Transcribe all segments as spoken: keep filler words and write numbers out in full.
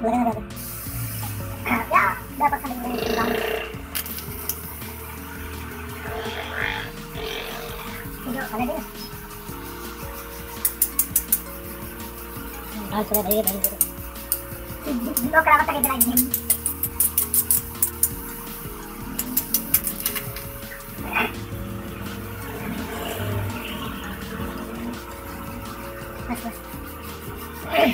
Boleh ada. Ya, dapat sampai berapa? Tidak ada deh. Nah, sudah deh tadi. Dulu kenapa tadi lagi? Hey!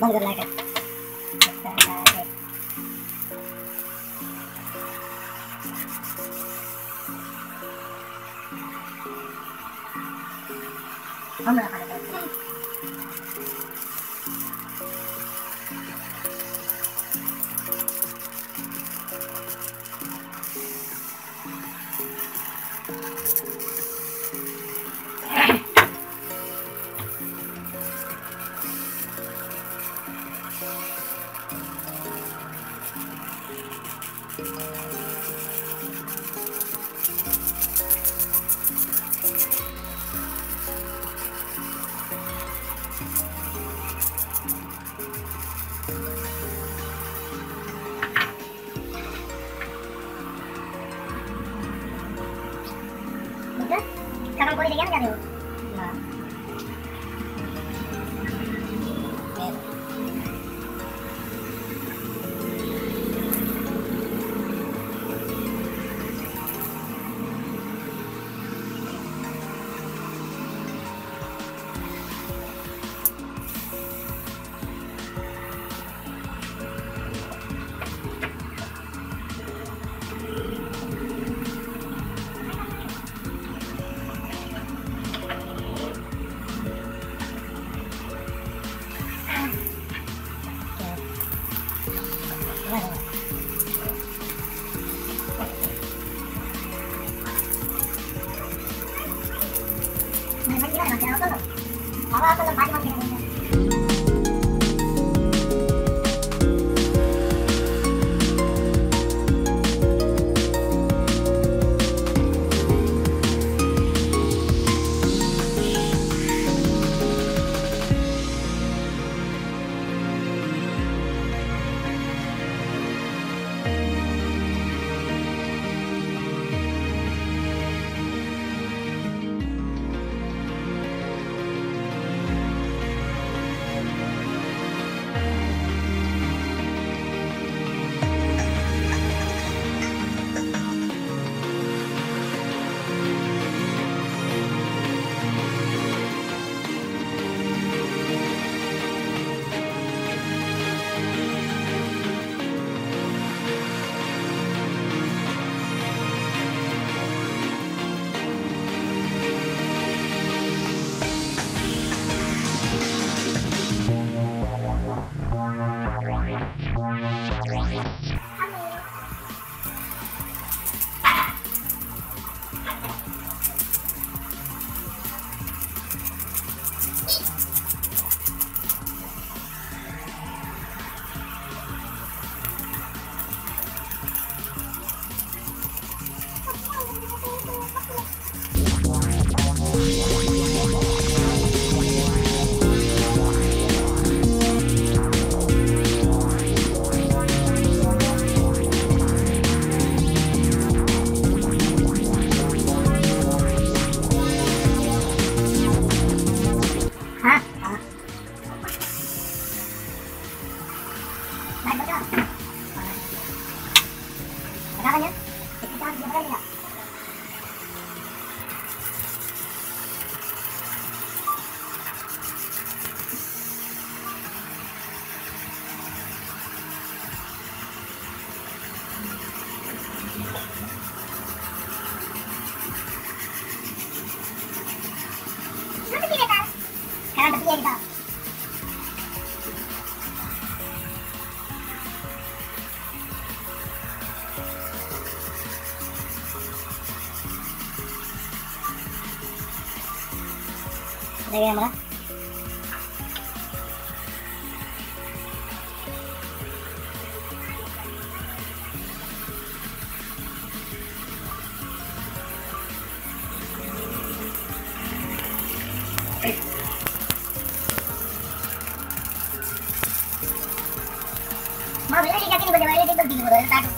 Burger like it. Dari yang mana? Mau beli lagi kaki ini bagaimana? Ini penting, bagaimana?